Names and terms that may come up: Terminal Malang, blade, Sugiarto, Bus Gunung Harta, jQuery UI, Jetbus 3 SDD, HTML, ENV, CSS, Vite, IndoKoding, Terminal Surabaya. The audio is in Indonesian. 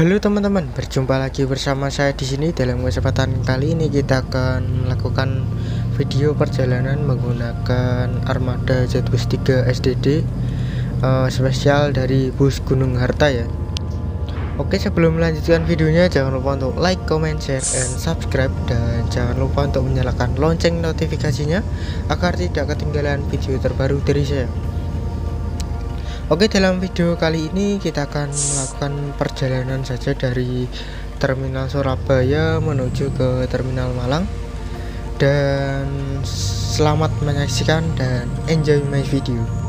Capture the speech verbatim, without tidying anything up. Halo teman-teman, berjumpa lagi bersama saya di sini. Dalam kesempatan kali ini kita akan melakukan video perjalanan menggunakan armada Jetbus tiga S D D uh, spesial dari Bus Gunung Harta ya. Oke, sebelum melanjutkan videonya jangan lupa untuk like, comment, share, and subscribe, dan jangan lupa untuk menyalakan lonceng notifikasinya agar tidak ketinggalan video terbaru dari saya. Oke, dalam video kali ini kita akan melakukan perjalanan saja dari Terminal Surabaya menuju ke Terminal Malang. Dan selamat menyaksikan dan enjoy my video.